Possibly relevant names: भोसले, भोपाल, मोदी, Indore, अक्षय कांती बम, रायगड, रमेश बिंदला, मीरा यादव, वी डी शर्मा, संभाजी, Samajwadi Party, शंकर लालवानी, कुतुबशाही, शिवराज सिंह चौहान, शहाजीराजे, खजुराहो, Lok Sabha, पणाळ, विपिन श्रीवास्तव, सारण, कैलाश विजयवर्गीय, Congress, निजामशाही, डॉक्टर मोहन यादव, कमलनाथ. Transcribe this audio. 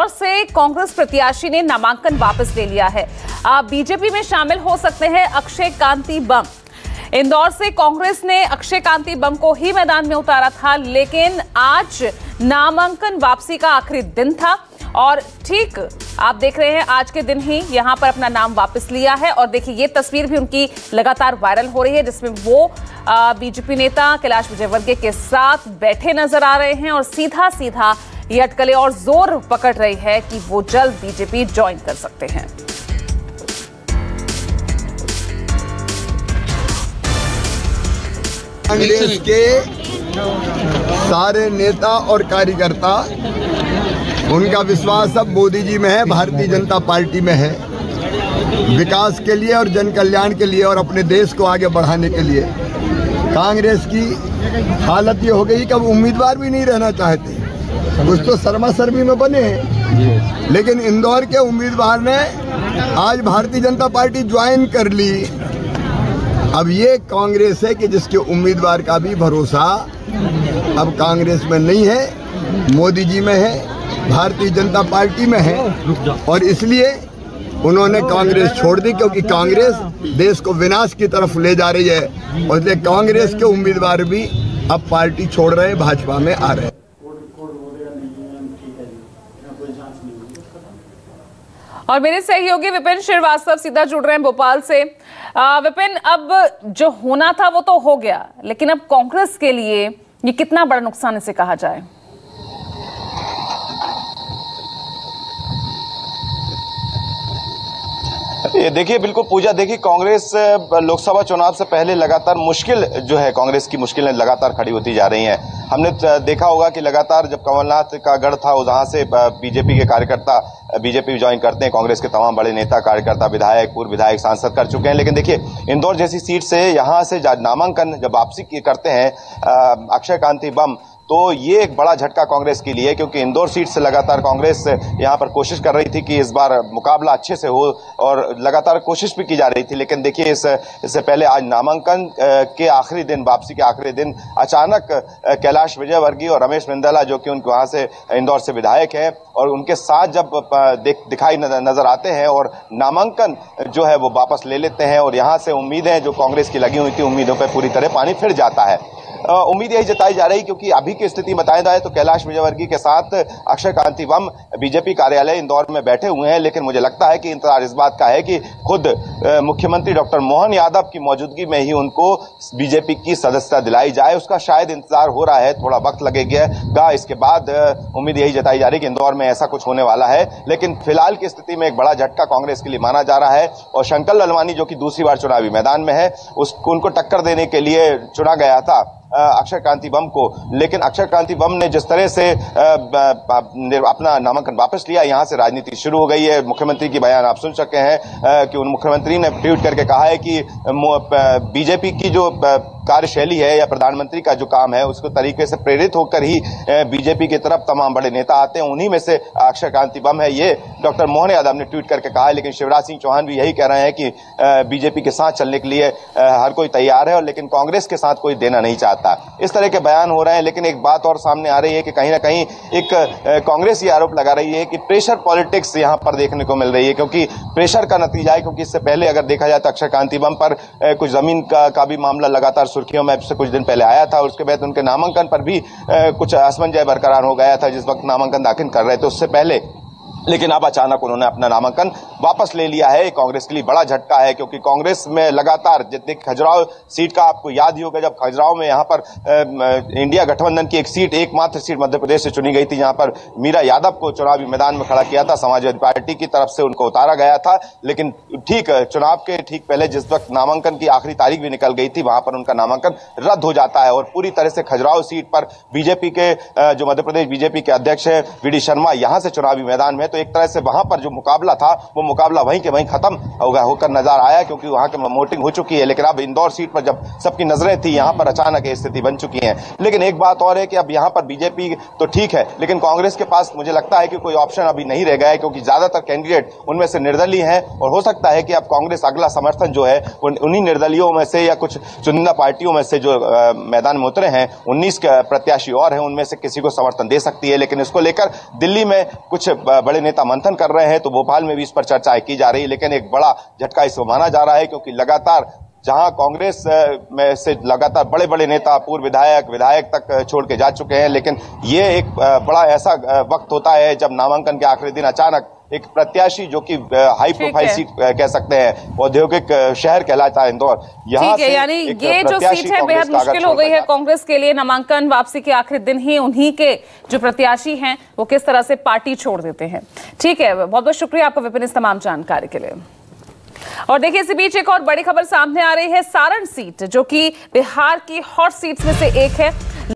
और से कांग्रेस प्रत्याशी ने नामांकन वापस ले लिया है। आप बीजेपी में शामिल हो सकते हैं अक्षय कांती बम। इंदौर से कांग्रेस ने अक्षय कांती बम को ही मैदान में उतारा था, लेकिन आज नामांकन वापसी का आखिरी दिन था और ठीक आप देख रहे हैं आज के दिन ही यहां पर अपना नाम वापस लिया है। और देखिए ये तस्वीर भी उनकी लगातार वायरल हो रही है जिसमें वो बीजेपी नेता कैलाश विजयवर्गीय के साथ बैठे नजर आ रहे हैं और सीधा ये अटकलें और जोर पकड़ रही है कि वो जल्द बीजेपी ज्वाइन कर सकते हैं। कांग्रेस के सारे नेता और कार्यकर्ता उनका विश्वास सब मोदी जी में है, भारतीय जनता पार्टी में है, विकास के लिए और जन कल्याण के लिए और अपने देश को आगे बढ़ाने के लिए। कांग्रेस की हालत ये हो गई कि अब उम्मीदवार भी नहीं रहना चाहते, कुछ तो शर्माशर्मी में बने हैं, लेकिन इंदौर के उम्मीदवार ने आज भारतीय जनता पार्टी ज्वाइन कर ली। अब ये कांग्रेस है कि जिसके उम्मीदवार का भी भरोसा अब कांग्रेस में नहीं है, मोदी जी में है, भारतीय जनता पार्टी में है और इसलिए उन्होंने कांग्रेस छोड़ दी, क्योंकि कांग्रेस देश को विनाश की तरफ ले जा रही है और इसलिए कांग्रेस के उम्मीदवार भी अब पार्टी छोड़ रहे, भाजपा में आ रहे हैं। और मेरे सहयोगी विपिन श्रीवास्तव सीधा जुड़ रहे हैं भोपाल से। विपिन, अब जो होना था वो तो हो गया, लेकिन अब कांग्रेस के लिए ये कितना बड़ा नुकसान इसे कहा जाए? ये देखिए बिल्कुल पूजा, देखिए कांग्रेस लोकसभा चुनाव से पहले लगातार मुश्किल जो है कांग्रेस की मुश्किलें लगातार खड़ी होती जा रही हैं। हमने देखा होगा कि लगातार जब कमलनाथ का गढ़ था वहां से बीजेपी के कार्यकर्ता बीजेपी ज्वाइन करते हैं, कांग्रेस के तमाम बड़े नेता, कार्यकर्ता, विधायक, पूर्व विधायक, सांसद कर चुके हैं। लेकिन देखिए इंदौर जैसी सीट से यहाँ से नामांकन जब वापसी करते हैं अक्षय कांती बम, तो ये एक बड़ा झटका कांग्रेस के लिए, क्योंकि इंदौर सीट से लगातार कांग्रेस यहाँ पर कोशिश कर रही थी कि इस बार मुकाबला अच्छे से हो और लगातार कोशिश भी की जा रही थी। लेकिन देखिए इससे पहले आज नामांकन के आखिरी दिन, वापसी के आखिरी दिन अचानक कैलाश विजयवर्गीय और रमेश बिंदला जो कि उनके वहाँ से इंदौर से विधायक हैं और उनके साथ जब दिखाई नजर आते हैं और नामांकन जो है वो वापस ले लेते हैं और यहाँ से उम्मीदें जो कांग्रेस की लगी हुई थी उम्मीदों पर पूरी तरह पानी फिर जाता है। उम्मीद यही जताई जा रही, क्योंकि अभी की स्थिति बताया जाए तो कैलाश विजयवर्गीय के साथ अक्षय कांती बम बीजेपी कार्यालय इंदौर में बैठे हुए हैं, लेकिन मुझे लगता है कि इंतजार इस बात का है कि खुद मुख्यमंत्री डॉक्टर मोहन यादव की मौजूदगी में ही उनको बीजेपी की सदस्यता दिलाई जाए, उसका शायद इंतजार हो रहा है। थोड़ा वक्त लगेगा, इसके बाद उम्मीद यही जताई जा रही कि इंदौर में ऐसा कुछ होने वाला है। लेकिन फिलहाल की स्थिति में एक बड़ा झटका कांग्रेस के लिए माना जा रहा है और शंकर लालवानी जो कि दूसरी बार चुनावी मैदान में है उनको टक्कर देने के लिए चुना गया था अक्षय कांती बम को, लेकिन अक्षय कांती बम ने जिस तरह से अपना नामांकन वापस लिया यहाँ से राजनीति शुरू हो गई है। मुख्यमंत्री की बयान आप सुन सके हैं कि उन मुख्यमंत्री ने ट्वीट करके कहा है कि बीजेपी की जो कार्यशैली है या प्रधानमंत्री का जो काम है उसको तरीके से प्रेरित होकर ही बीजेपी की तरफ तमाम बड़े नेता आते हैं, उन्हीं में से अक्षय कांती बम है, ये डॉक्टर मोहन यादव ने ट्वीट करके कहा है। लेकिन शिवराज सिंह चौहान भी यही कह रहे हैं कि बीजेपी के साथ चलने के लिए हर कोई तैयार है और लेकिन कांग्रेस के साथ कोई देना नहीं चाहता। इस तरह के बयान हो रहे हैं, लेकिन एक बात और सामने आ रही है कि कहीं ना कहीं एक कांग्रेस ये आरोप लगा रही है कि प्रेशर पॉलिटिक्स यहाँ पर देखने को मिल रही है, क्योंकि प्रेशर का नतीजा है, क्योंकि इससे पहले अगर देखा जाए तो अक्षय कांती बम पर कुछ जमीन का भी मामला लगातार सुर्खियों में कुछ दिन पहले आया था और उसके बाद उनके नामांकन पर भी कुछ असमंजस बरकरार हो गया था जिस वक्त नामांकन दाखिल कर रहे थे उससे पहले। लेकिन अब अचानक उन्होंने अपना नामांकन वापस ले लिया है, कांग्रेस के लिए बड़ा झटका है, क्योंकि कांग्रेस में लगातार जितने खजुराहो सीट का आपको याद ही होगा, जब खजुराहो में यहाँ पर इंडिया गठबंधन की एक सीट, एकमात्र सीट मध्य प्रदेश से चुनी गई थी जहाँ पर मीरा यादव को चुनावी मैदान में खड़ा किया था, समाजवादी पार्टी की तरफ से उनको उतारा गया था। लेकिन ठीक चुनाव के ठीक पहले जिस वक्त नामांकन की आखिरी तारीख भी निकल गई थी वहां पर उनका नामांकन रद्द हो जाता है और पूरी तरह से खजुराहो सीट पर बीजेपी के जो मध्य प्रदेश बीजेपी के अध्यक्ष है वी डी शर्मा यहाँ से चुनावी मैदान में तो एक तरह से वहां पर जो मुकाबला था वो मुकाबला वहीं के वहीं खत्म होकर नजर आया, क्योंकि वहां की वोटिंग हो चुकी है। लेकिन अब इंदौर सीट पर जब सबकी नजरें थी, यहां पर अचानक स्थिति बन चुकी है। लेकिन एक बात और है कि अब यहां पर बीजेपी तो ठीक है, लेकिन कांग्रेस के पास मुझे लगता है कि कोई ऑप्शन अभी नहीं रह गया है, क्योंकि ज्यादातर कैंडिडेट उनमें से निर्दलीय हैं और हो सकता है कि अब कांग्रेस अगला समर्थन जो है उन्हीं निर्दलियों में से या कुछ चुनिंदा पार्टियों में से जो मैदान में उतरे हैं, 19 प्रत्याशी और हैं, उनमें से किसी को समर्थन दे सकती है। लेकिन इसको लेकर दिल्ली में कुछ बड़े नेता मंथन कर रहे हैं, तो भोपाल में भी इस पर चर्चाएं की जा रही है। लेकिन एक बड़ा झटका इसको माना जा रहा है, क्योंकि लगातार जहां कांग्रेस में से लगातार बड़े बड़े नेता पूर्व विधायक विधायक तक छोड़ के जा चुके हैं, लेकिन ये एक बड़ा ऐसा वक्त होता है जब नामांकन के आखिरी दिन अचानक एक प्रत्याशी जो कि हाई प्रोफाइल सीट कह सकते हैं, औद्योगिक शहर कहलाता है इंदौर, यहाँ से यानी ये जो सीट है बेहद मुश्किल हो गई है कांग्रेस के लिए। नामांकन वापसी के आखिरी दिन ही उन्हीं के जो प्रत्याशी हैं वो किस तरह से पार्टी छोड़ देते हैं। ठीक है, बहुत बहुत शुक्रिया आपका विपिन इस तमाम जानकारी के लिए। और देखिए इसी बीच एक और बड़ी खबर सामने आ रही है। सारण सीट जो कि बिहार की हॉट सीट्स में से एक है,